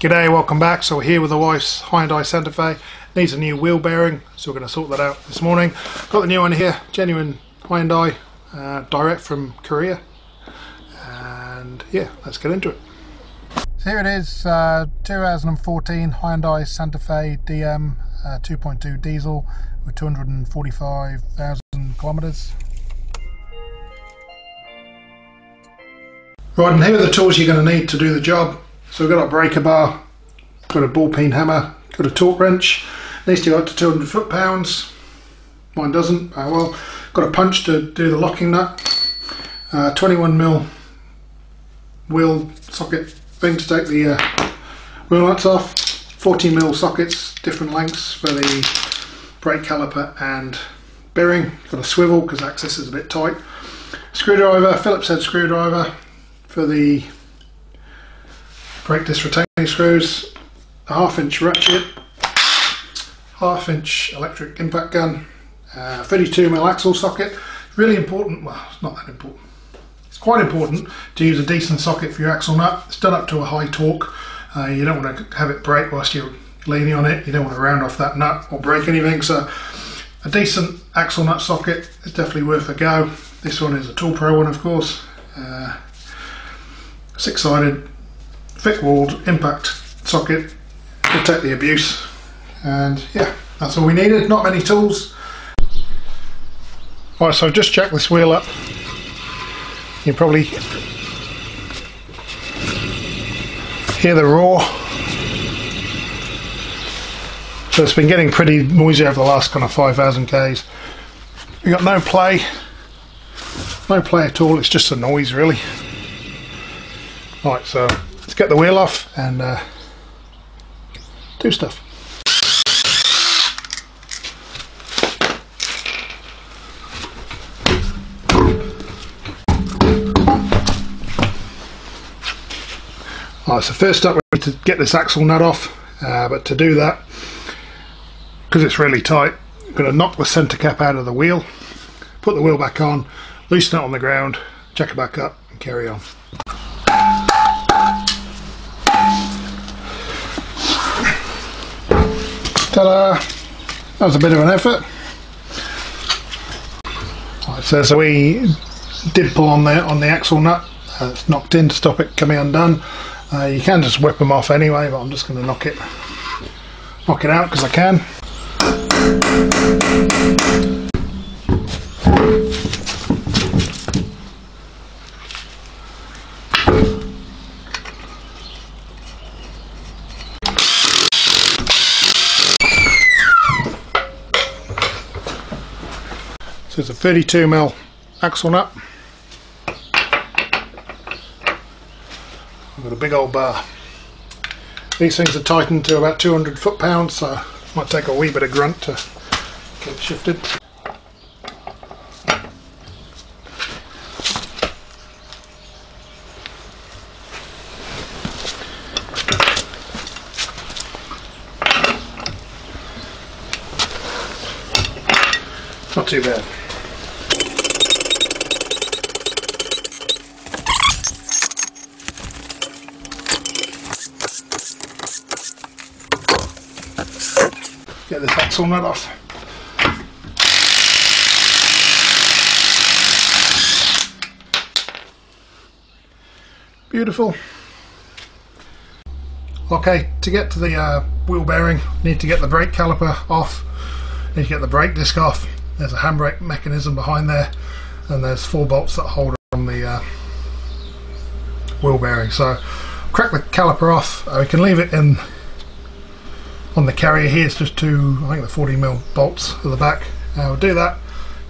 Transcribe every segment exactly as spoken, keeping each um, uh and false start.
G'day, welcome back. So we're here with the wife's Hyundai Santa Fe. Needs a new wheel bearing, so we're going to sort that out this morning. Got the new one here, genuine Hyundai, uh, direct from Korea. And yeah, let's get into it. So here it is, uh, two thousand fourteen Hyundai Santa Fe D M uh, two point two diesel with two hundred forty-five thousand kilometers. Right, and here are the tools you're going to need to do the job. So we've got a breaker bar, got a ball peen hammer, got a torque wrench. These two up to two hundred foot pounds. Mine doesn't. Oh well. Got a punch to do the locking nut. Uh, twenty-one mil wheel socket thing to take the uh, wheel nuts off. forty mil sockets, different lengths for the brake caliper and bearing. Got a swivel because access is a bit tight. Screwdriver, Phillips head screwdriver for the brake disc retaining screws, a half inch ratchet, half inch electric impact gun, uh, thirty-two mil axle socket. It's really important, well it's not that important, it's quite important to use a decent socket for your axle nut. It's done up to a high torque, uh, you don't want to have it break whilst you're leaning on it, you don't want to round off that nut or break anything, so a decent axle nut socket is definitely worth a go. This one is a Tool Pro one of course, uh, six-sided thick-walled impact socket to take the abuse, and yeah, that's all we needed, not many tools. Alright, so I've just jacked this wheel up. You can probably hear the roar. So it's been getting pretty noisy over the last kind of five thousand Ks. We've got no play, no play at all, it's just a noise really. Alright, so let's get the wheel off and uh, do stuff. Alright, so first up we need to get this axle nut off, uh, but to do that, because it's really tight, I'm going to knock the centre cap out of the wheel, put the wheel back on, loosen it on the ground, jack it back up and carry on. Ta-da! That was a bit of an effort. Right, so, so we did pull on the on the axle nut. Uh, it's knocked in to stop it coming undone. Uh, you can just whip them off anyway, but I'm just going to knock it, knock it out because I can. There's a thirty-two mil axle nut. I've got a big old bar. These things are tightened to about two hundred foot pounds, so it might take a wee bit of grunt to get it shifted. Not too bad. Get this axle nut off. Beautiful. Okay, to get to the uh, wheel bearing, you need to get the brake caliper off. You need to get the brake disc off. There's a handbrake mechanism behind there, and there's four bolts that hold on the uh, wheel bearing. So, crack the caliper off. Uh, we can leave it in on the carrier here. It's just two, I think, the forty mil bolts at the back. Uh, we'll do that.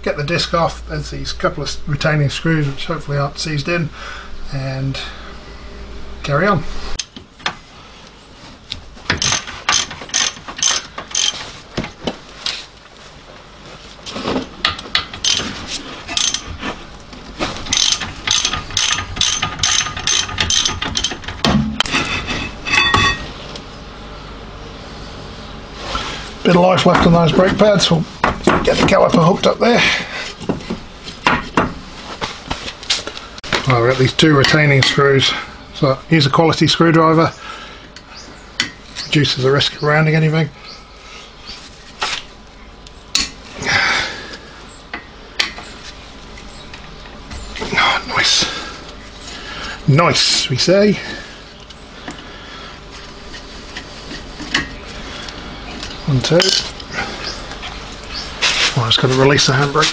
Get the disc off. There's these couple of retaining screws, which hopefully aren't seized in, and carry on. Bit of life left on those brake pads. We'll get the caliper hooked up there. Well, we've got these two retaining screws, so use a quality screwdriver. reduces the risk of rounding anything. Oh, nice. Nice, we say. One, two. Oh, I'm just going to release the handbrake.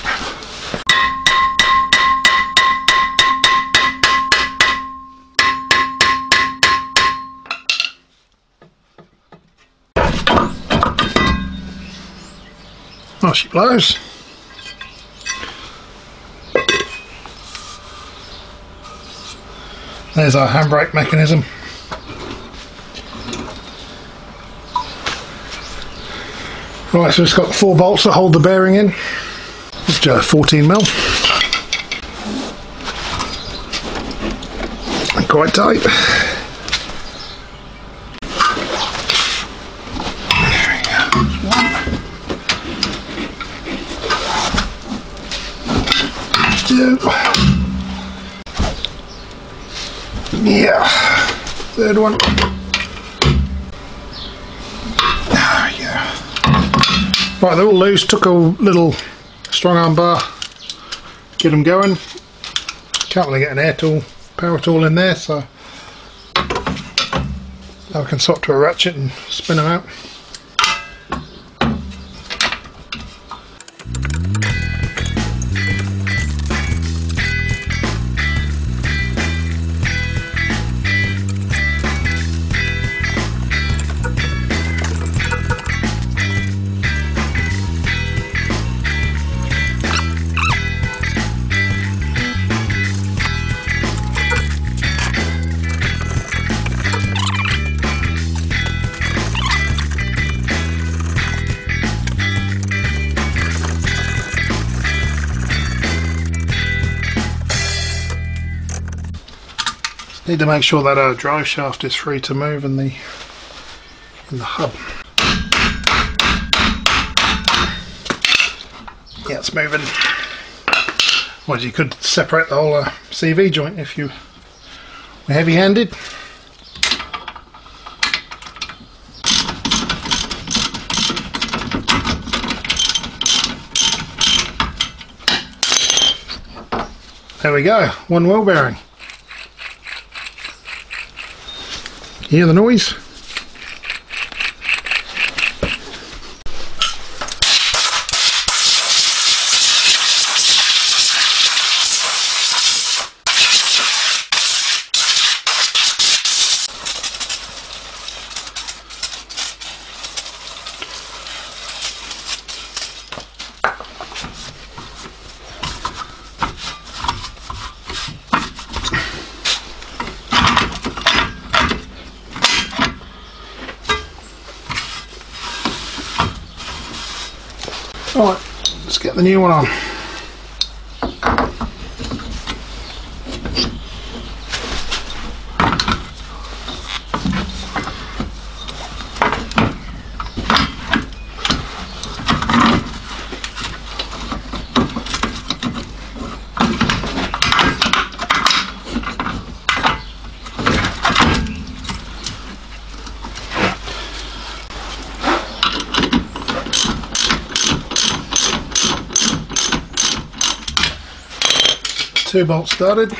Oh, she blows. There's our handbrake mechanism. Right, so it's got four bolts that hold the bearing in, which are fourteen mil. And quite tight. There we go. Yeah, third one. Ah, yeah. Right, they're all loose. Took a little strong arm bar, get them going. Can't really get an air tool, power tool in there, so I can swap to a ratchet and spin them out. Need to make sure that our drive shaft is free to move in the in the hub. Yeah, it's moving. Well, you could separate the whole uh, C V joint if you were heavy-handed. There we go. One wheel bearing. Hear the noise? Alright, let's get the new one on. Two bolts started.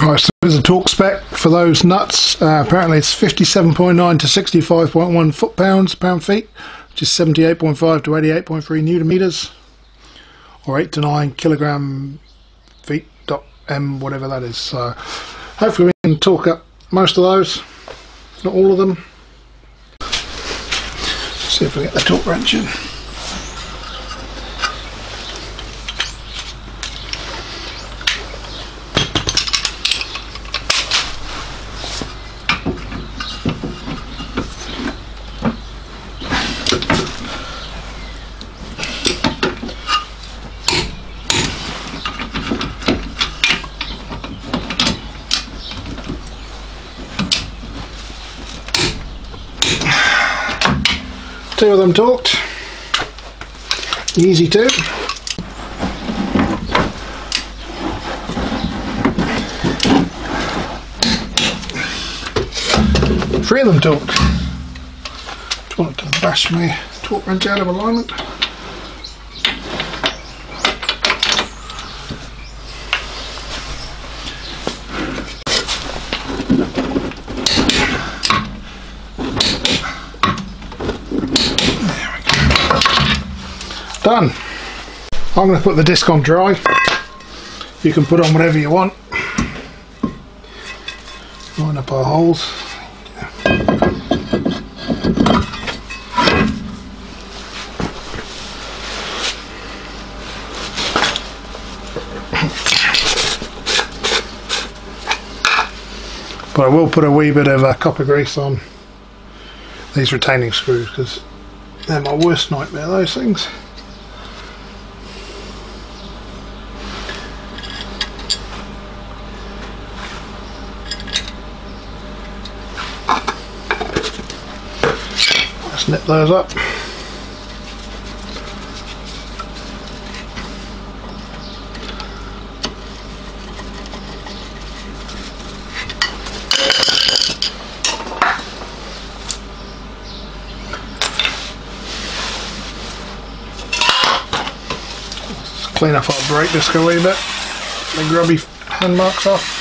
Right, so there's a torque spec for those nuts. Uh, apparently it's fifty-seven point nine to sixty-five point one foot-pounds, pound-feet, which is seventy-eight point five to eighty-eight point three newton-meters, or eight to nine kilogram-feet dot M, whatever that is. So hopefully we can torque up most of those, not all of them. See if we get the torque wrench in. Two of them torqued. Easy two. Three of them torqued. Just wanted to bash my torque wrench out of alignment. Done. I'm going to put the disc on dry. You can put on whatever you want. Line up our holes. But I will put a wee bit of uh, copper grease on these retaining screws because they're my worst nightmare, those things. Nip those up. Let's clean up our brake disc a wee bit. The grubby hand marks off.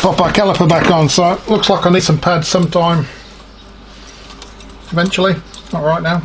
Pop our caliper back on, so it looks like I need some pads sometime eventually, not right now.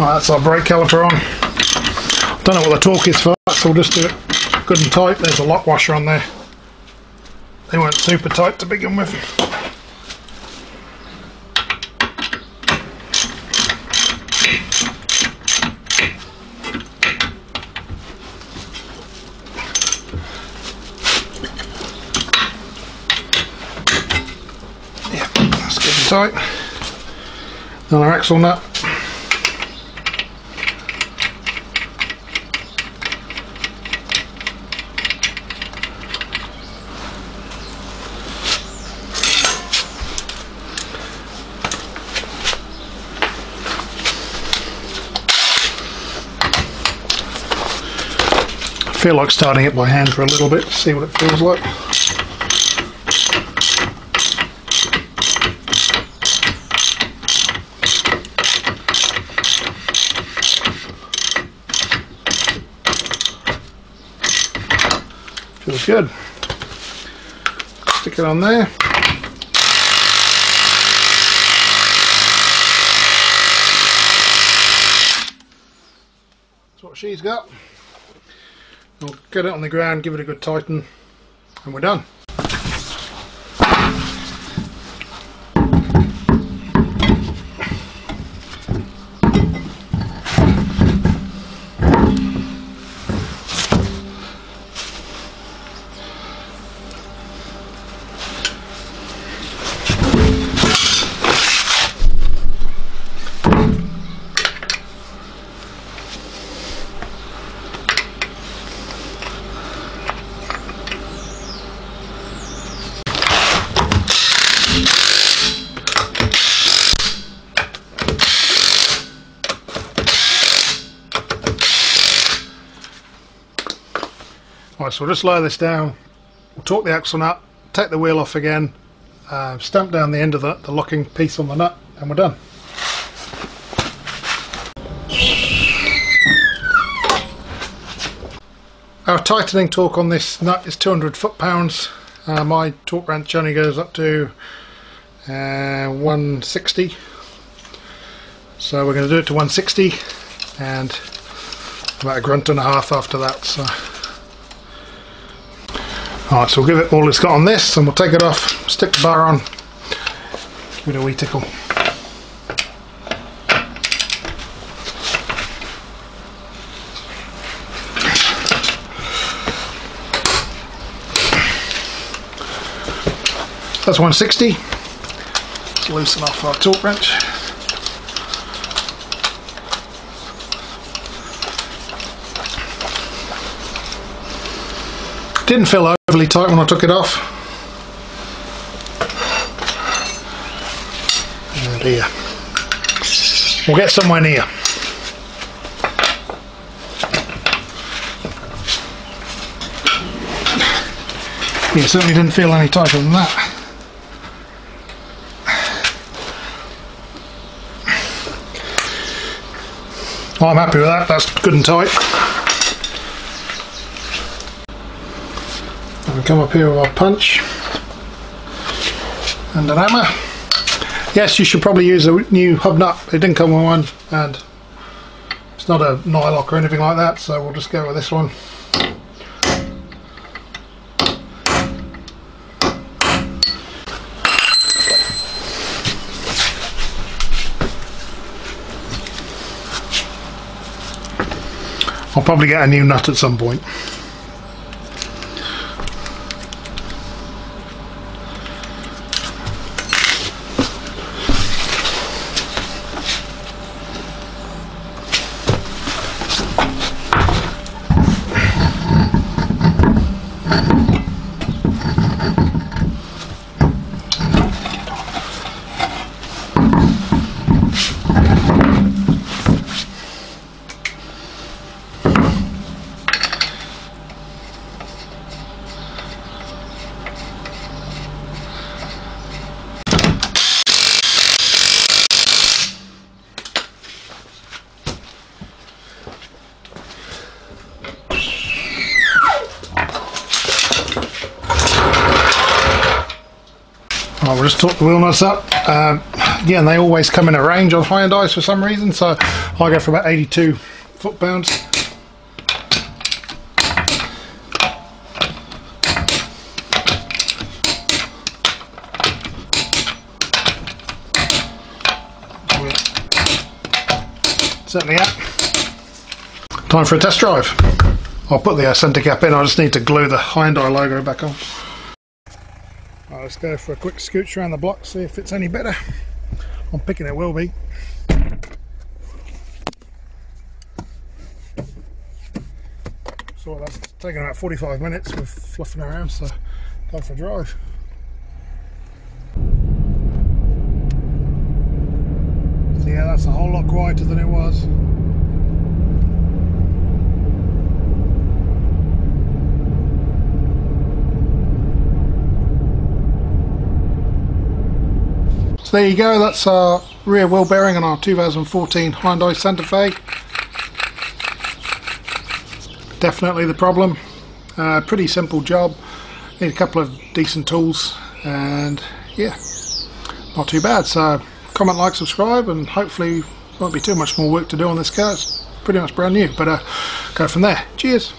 Right, that's our brake caliper on. Don't know what the torque is for that, so we'll just do it good and tight. There's a lock washer on there. They weren't super tight to begin with. Yeah, that's good and tight. Then our axle nut. I feel like starting it by hand for a little bit to see what it feels like. Feels good. Stick it on there. That's what she's got. We'll get it on the ground, give it a good tighten, and we're done. Right, so we'll just lower this down, we'll torque the axle nut, take the wheel off again, uh, stamp down the end of the, the locking piece on the nut, and we're done. Our tightening torque on this nut is two hundred foot-pounds. Uh, my torque wrench only goes up to uh, one sixty, so we're going to do it to one sixty and about a grunt and a half after that. So alright, so we'll give it all it's got on this and we'll take it off, stick the bar on, give it a wee tickle. That's one sixty. Let's loosen off our torque wrench. Didn't feel overly tight when I took it off. And here. We'll get somewhere near. Yeah, certainly didn't feel any tighter than that. Well, I'm happy with that, that's good and tight. And we come up here with our punch and an hammer. Yes, you should probably use a new hub nut, it didn't come with one and it's not a nylock or anything like that, so we'll just go with this one. I'll probably get a new nut at some point. We'll just torque the wheel nuts up. Um, yeah, and they always come in a range on Hyundai for some reason, so I go for about eighty-two foot-pounds. Certainly up. Time for a test drive. I'll put the centre cap in, I just need to glue the Hyundai logo back on. Right, let's go for a quick scooch around the block, see if it's any better. I'm picking it will be. So that's taken about forty-five minutes with fluffing around, so go for a drive. So yeah, that's a whole lot quieter than it was. So there you go, that's our rear wheel bearing on our two thousand fourteen Hyundai Santa Fe. Definitely the problem. Uh, pretty simple job. Need a couple of decent tools and yeah, not too bad. So comment, like, subscribe, and hopefully won't be too much more work to do on this car. It's pretty much brand new, but uh, go from there. Cheers.